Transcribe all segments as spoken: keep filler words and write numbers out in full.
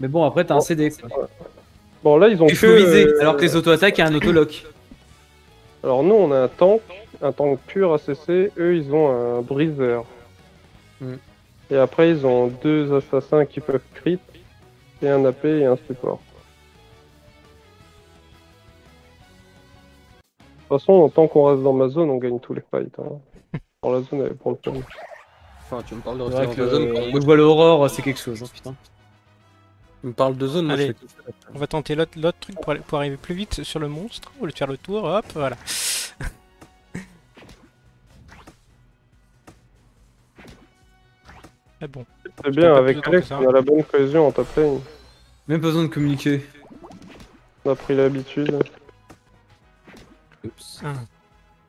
Mais bon, après, t'as un C D. Bon, là, ils ont que... Euh... Alors que les auto-attaques et un autolock. Alors, nous, on a un tank, un tank pur A C C. Eux, ils ont un briseur. Mm. Et après, ils ont deux assassins qui peuvent crit, et un A P et un support. De toute façon, tant qu'on reste dans ma zone, on gagne tous les fights. Hein. Dans la zone, elle prend le temps. Enfin, tu me parles de rester dans la zone. Quand je vois l'Aurore, c'est quelque chose, hein, putain. Tu me parles de zone, allez. Moi, je fais... On va tenter l'autre truc pour, aller, pour arriver plus vite sur le monstre. On va lui faire le tour, hop, voilà. Ah bon. C'est bien, avec Alex, on a la bonne cohésion en top lane. Même pas besoin de communiquer. On a pris l'habitude. un,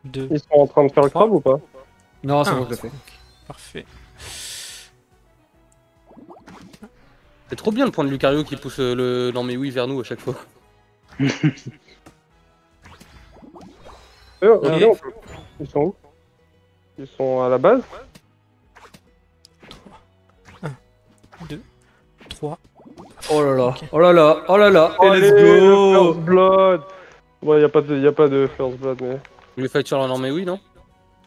deux, ils sont en train de faire trois. Le crabe ou pas? Non, c'est bon, je l'ai fait. Parfait. C'est trop bien le point de Lucario qui pousse le... Non mais oui, vers nous à chaque fois. euh, okay. euh, ils sont où? Ils sont à la base. Trois. un, deux, trois. Oh là là, okay. Oh là là, oh là là. Et let's go Blood. Ouais, y'a pas, pas de first blood, mais... Les factures en armée, oui, non?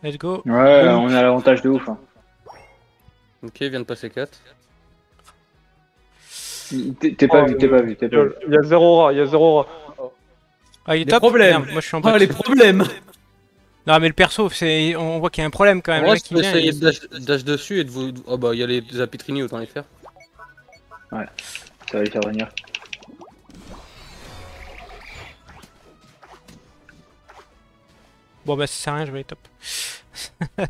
Let's go. Ouais, on a l'avantage de ouf. Hein. Ok, vient de passer quatre. T'es pas, oh, vu, t'es pas vu, t'es pas vu. Y'a Zeraora, y'a Zeraora. Ah, il est top. Problème. Moi, je suis en bas. Ah, les problèmes. Non, mais le perso, on voit qu'il y a un problème quand même. Moi, je peux essayer de dash dessus et de vous... Oh bah, y'a les Apitrini, autant les faire. Ouais, ça va les faire venir. Bon bah ça sert à rien, je vais aller top. Ouais,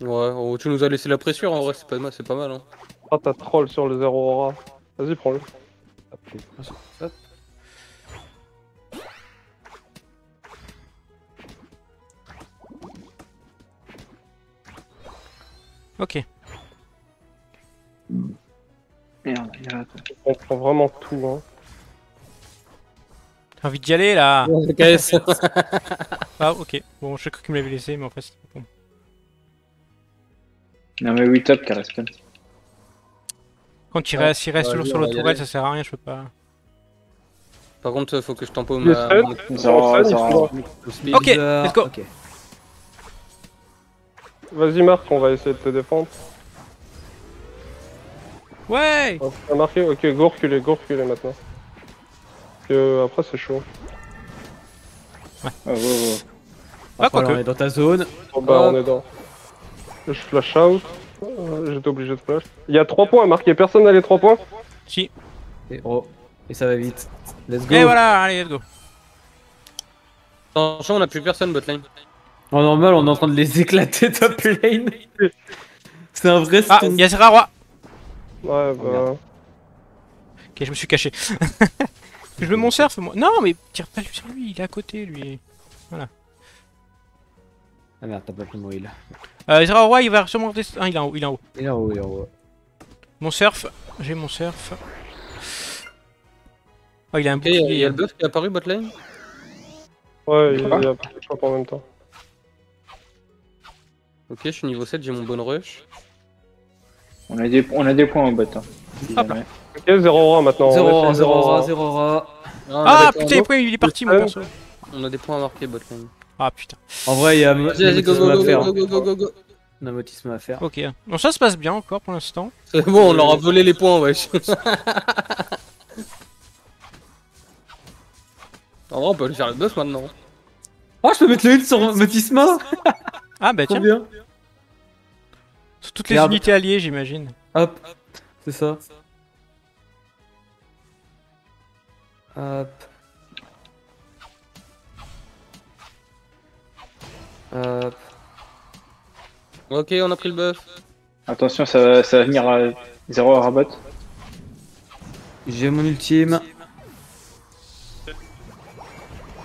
oh, tu nous as laissé la pression en vrai, c'est pas mal, c'est pas mal hein. Ah t'as troll sur le Zeraora. Vas-y prends-le. Ok. Merde, il rate. On prend vraiment tout hein. J'ai envie d'y aller là. Ah ok, bon je crois qu'il me l'avait laissé mais en fait c'est bon. Non mais oui top car respawn. Quand il reste, il reste toujours sur le tourelle, ça sert à rien, je peux pas. Par contre faut que je tempo ma... Ok, let's go. Vas-y Marc, on va essayer de te défendre. Ouais. On a marqué, ok go reculer, go reculer maintenant. Euh, après c'est chaud. Ouais. Ah, ouais, ouais. Ah, quoi que. On est dans ta zone. Oh, bah, oh. On est dans. Je flash out. Euh, J'étais obligé de flash. Il y a trois points à marquer. Personne n'a les trois points. Si. Et, oh. Et ça va vite. Let's go. Et voilà, allez, let's go. Attention, on a plus personne botlane. En normal, on est en train de les éclater top lane. C'est un vrai. Ah, il y a Zeraora. Ouais, bah. Ok, je me suis caché. Je veux mon surf, moi. Non, mais tire pas sur lui, il est à côté, lui. Voilà. Ah merde, t'as pas pris mon heal. Euh, Zeraora, il va sûrement descendre. Ah, il est en haut, il est en haut. Il est en haut, il est en haut. Mon surf, j'ai mon surf. Oh, il a un bouclier. Il y a le buff qui est apparu, botlane. Ouais, il est apparu, je crois, en même temps. Ok, je suis niveau sept, j'ai mon bon rush. On a des, on a des points en bot. Hein. Hop là. Ok, Zeraora maintenant. Zeraora, Zeraora, Zeraora. Ah putain, il est parti mon perso. On a des points à marquer, botlane. Ah putain. En vrai, il y a motisme à faire. On a motisme à faire. Ok. Donc ça se passe bien encore pour l'instant. C'est bon, on leur a volé les points, wesh. En vrai, on peut lui faire le buff maintenant. Oh, je peux mettre le heal sur motisme. Ah bah tiens. Sur toutes les unités alliées, j'imagine. Hop, c'est ça. Hop. Hop. Ok, on a pris le buff. Attention, ça va, ça va venir à zéro à rabot. J'ai mon ultime.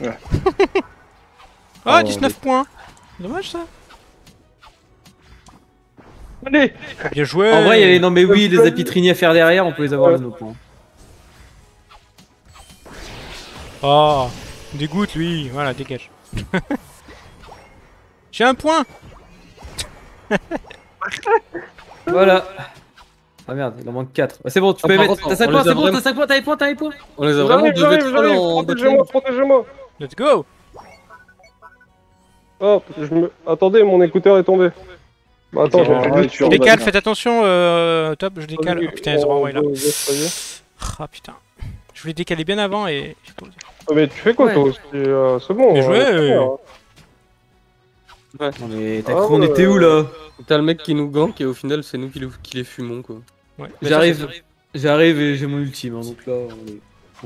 Ouais. Ah, oh, dix-neuf mais... points. Dommage ça. Allez. Bien joué. En vrai, il y a les... Non mais oui, les apitrini à faire derrière, on peut les avoir à nos points. Oh, dégoûte lui, voilà, dégage. J'ai un point. Voilà. Ah merde, il en manque quatre. C'est bon, tu peux mettre. T'as cinq points, c'est bon, t'as cinq points, t'as les points, t'as les points. On les a vraiment deux v trois en protégez-moi, protégez-moi. Let's go. Hop, je me. Attendez, mon écouteur est tombé. Bah attends, je décale, faites attention, top, je décale. Putain, ils ont là. Ah putain. Je voulais décaler bien avant et j'ai pas osé. Mais tu fais quoi toi aussi? C'est bon. Mais joué. Ouais. Non mais t'as cru qu'on était où là? T'as le mec qui nous gank et au final c'est nous qui, le, qui les fumons quoi. Ouais. J'arrive, j'arrive et j'ai mon ultime hein, donc là on est,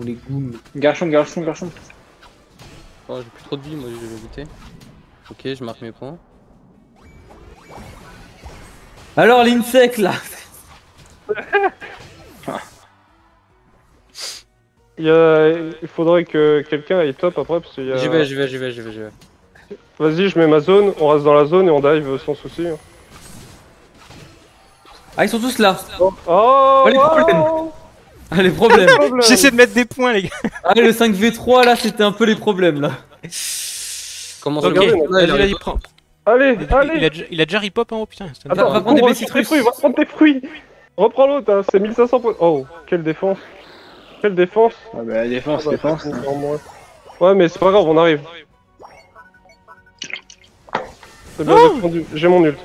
on est goum. Garchon, garchon, garchon. Oh, j'ai plus trop de vie moi, je vais buter. Ok, je marque mes points. Alors l'insecte là. Il, y a... Il faudrait que quelqu'un aille top après parce qu'il y a... J'y vais, j'y vais, j'y vais, j'y vais, j'y vais. Vas-y, je mets ma zone, on reste dans la zone et on dive sans souci. Ah, ils sont tous là. Oh, oh, oh les problèmes. Oh ah, les problèmes. J'essaie de mettre des points, les gars. Ah, le cinq v trois, là, c'était un peu les problèmes, là. Comment ça okay. Regardez, allez, allez, prends. Allez, il allez. A, il, a, il a déjà ripop, hein, oh putain. Attends, va prendre des fruits, fruits, va prendre tes fruits. Reprends l'autre, hein, c'est mille cinq cents points. Oh, quelle défense. Quelle défense. Ah, bah, la défense, ah, bah, défense. Ouais, mais c'est pas grave, on arrive. C'est bien oh défendu, j'ai mon ult.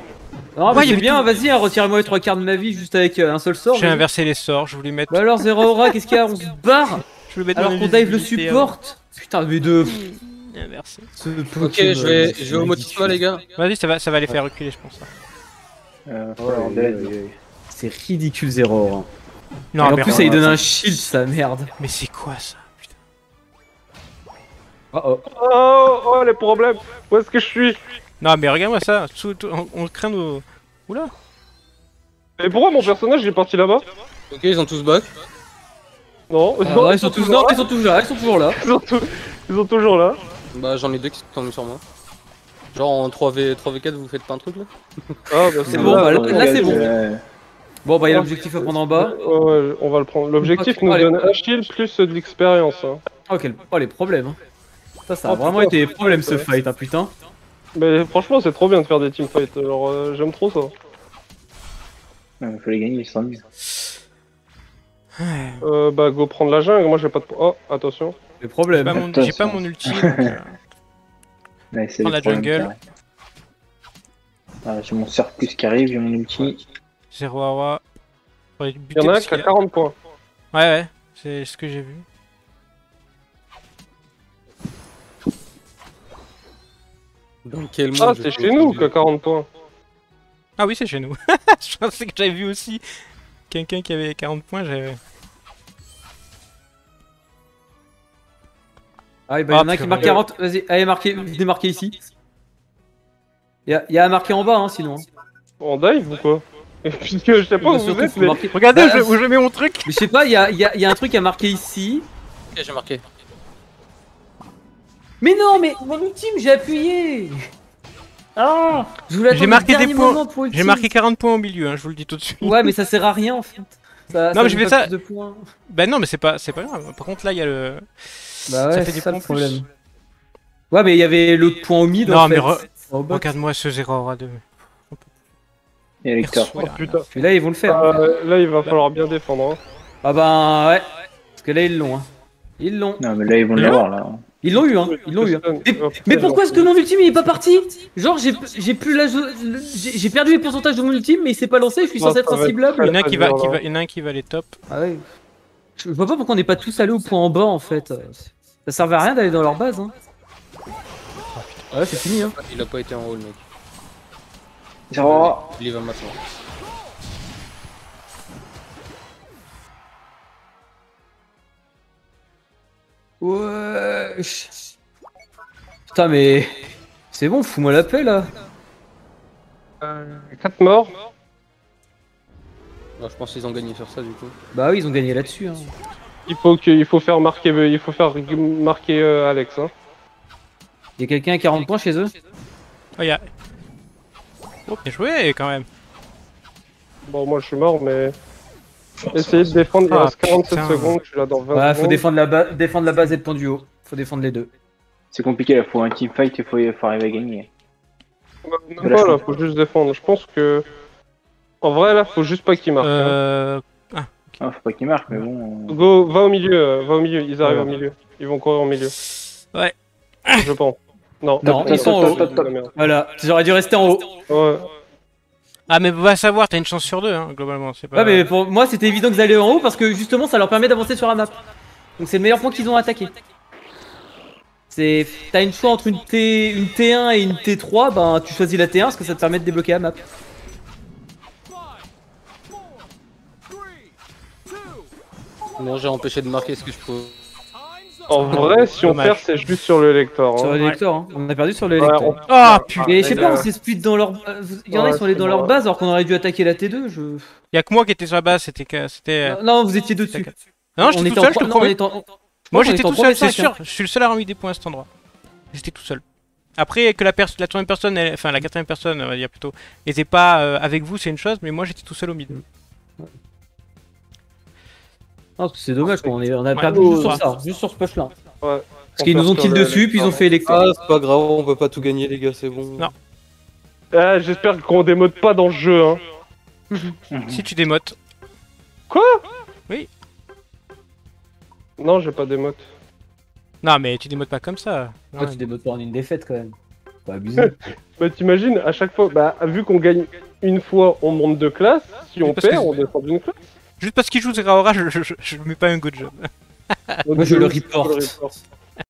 Non, mais ouais, c'est bien, vas-y, hein, retire-moi les trois quarts de ma vie juste avec euh, un seul sort. J'ai inversé les sorts, je voulais mettre. Bah alors, Zeraora, qu'est-ce qu'il y a? On se barre je mettre alors qu'on dive le support euh... Putain, mais deux. Inversé. Ok, je vais, je vais au motif toi, les gars. Vas-y, ça va, ça va les faire reculer, je pense. Euh, ouais, c'est ridicule, Zeraora. Non, mais en plus, ça lui donne un shield, sa merde. Mais c'est quoi ça? Putain. Oh oh. Oh, oh, les problèmes. Où est-ce que je suis? Non mais regarde-moi ça, tout, tout, on, on craint nos... Oula. Mais pourquoi mon personnage il est parti là-bas? Ok, ils ont tous back. Non, ah, non, ils sont, sont tous là, ils sont toujours là, ils sont toujours là. Ils sont, tout... ils sont toujours là. Bah j'en ai deux qui sont sur moi. Genre en trois v quatre vous faites pas un truc là? Ah bah c'est bon, là, bah, là, là c'est bon. Euh... Bon bah il y a l'objectif à prendre en bas. Ouais, ouais, on va le prendre. L'objectif ah, nous allez, donne un shield plus de l'expérience. Hein. Ah, ok, oh les problèmes. Ça, ça a oh, vraiment putain, été des problèmes ce fight, hein putain. Mais franchement c'est trop bien de faire des teamfights, alors euh, j'aime trop ça. Non, faut les gagner, ils sont mis. Euh bah go prendre la jungle, moi j'ai pas de... Oh, attention. Les problèmes. J'ai pas, pas mon ulti. Ouais, prends la jungle. Ah, j'ai mon surplus qui arrive, j'ai mon ulti. Zeraora. Ouais, y'en a un qui a quarante points. Ouais ouais, c'est ce que j'ai vu. Dans quel monde? Ah, c'est chez nous que quarante points. Ah oui, c'est chez nous. Je pensais que j'avais vu aussi quelqu'un qui avait quarante points, j'avais... Ah, bah, ah, y'en a un qui marque quarante, vas-y, allez, marquez, démarquez ici. Y'a y a à marquer en bas, hein, sinon. On dive ou quoi? Puisque je sais pas où vous êtes, mais... Regardez bah, où je mets mon truc. Mais je sais pas, y'a y a, y a un truc à marquer ici. Ok, j'ai marqué. Mais non, mais mon ultime, j'ai appuyé. Ah, j'ai marqué des points. J'ai marqué quarante points au milieu, hein, je vous le dis tout de suite. Ouais, mais ça sert à rien en fait. Ça, non, ça mais je fais ça. Bah non, mais c'est pas, c'est pas grave. Par contre, là, il y a le. Bah ouais, ça fait des ça points le problème. Plus. Ouais, mais il y avait le point au mid. Non, en mais fait. Re... Oh, regarde-moi ce Zeraora deux. Et Lector. Oh, putain. Mais là, ils vont le faire. Ah, hein. Là, il va falloir là. Bien défendre. Hein. Ah bah ouais. Parce que là, ils l'ont. Hein. Ils l'ont. Non, mais là, ils vont l'avoir là. Ils l'ont eu hein, ils l'ont eu hein. Mais, mais pourquoi est-ce que mon ultime il est pas parti? Genre j'ai plus la... J'ai perdu les pourcentages de mon ultime mais il s'est pas lancé, je suis censé être inciblable. Il y en a un qui va, qui va, il y en a un qui va les top. Ah ouais. Je vois pas pourquoi on n'est pas tous allés au point en bas en fait. Ça servait à rien d'aller dans leur base hein. Ouais c'est fini hein. Il a pas été en haut le mec. Zéro. Il y va maintenant. Ouais. Putain mais... C'est bon, fous-moi la paix là. Euh, quatre morts. Bah, je pense qu'ils ont gagné sur ça du coup. Bah oui, ils ont gagné là-dessus. Hein. Il faut que, il faut faire marquer, il faut faire marquer euh, Alex. Hein. Y'a quelqu'un à quarante points chez eux? Oh y'a... Oh bien joué quand même. Bon moi je suis mort mais... Essayez de défendre, il reste quarante-sept secondes, je suis là dans vingt secondes. Faut défendre la, défendre la base et le point du haut, faut défendre les deux. C'est compliqué là, faut un teamfight et faut, faut arriver à gagner. Bah, non, là, faut juste défendre, je pense que... En vrai, là, faut juste pas qu'il marque. Euh... Hein. Ah, okay. Ah, faut pas qu'il marque, mais bon... On... Go, va au milieu, euh, va au milieu, ils arrivent ouais. au milieu. Ils vont courir au milieu. Ouais. Je pense. Non, non ils sont au... Voilà, j'aurais dû rester en haut. Ouais. Ah mais va savoir, t'as une chance sur deux, hein, globalement, c'est pas... Ouais mais pour moi c'était évident que vous allez en haut parce que justement ça leur permet d'avancer sur la map. Donc c'est le meilleur point qu'ils ont attaqué. C'est... T'as une choix entre une, T... une T un et une T trois, ben tu choisis la T un parce que ça te permet de débloquer la map. Non, j'ai empêché de marquer ce que je peux. En vrai, si on perd, c'est juste sur le lecteur. Hein. Sur le lecteur, hein. On a perdu sur le lecteur. Ouais, on... Ah putain. Et je sais pas, on s'est split dans leur... Il y en a, ouais, ils sont allés dans bon, leur base alors qu'on aurait dû attaquer la T deux, je... Il y a que moi qui était sur la base, c'était... c'était. Non, vous étiez deux dessus. Non, j'étais tout seul, je te promets. Moi j'étais tout seul, c'est sûr. Je suis le seul à avoir mis des points à cet endroit. J'étais tout seul. Après, que la troisième personne, enfin la quatrième personne, on va dire plutôt, n'était pas avec vous, c'est une chose, mais moi j'étais tout seul au mid. C'est dommage, on, est, on a perdu ouais, juste sur ça, juste sur ce push là. Ouais, parce qu'ils nous ont tilt dessus, puis ils ont fait électro. Ah, c'est pas grave, on peut pas tout gagner, les gars, c'est bon. Non. Ah, j'espère qu'on démote pas dans le jeu. Hein. Si tu démotes. Quoi? Oui. Non, j'ai pas démote. Non, mais tu démotes pas comme ça. Toi, ouais, tu démotes pas en une défaite quand même. Pas abusé. Bah, t'imagines, à chaque fois, bah, vu qu'on gagne une fois, on monte de classe. Si on perd, on descend d'une classe. Juste parce qu'il joue Zeraora, je ne mets pas un good job. Moi je, je le reporte.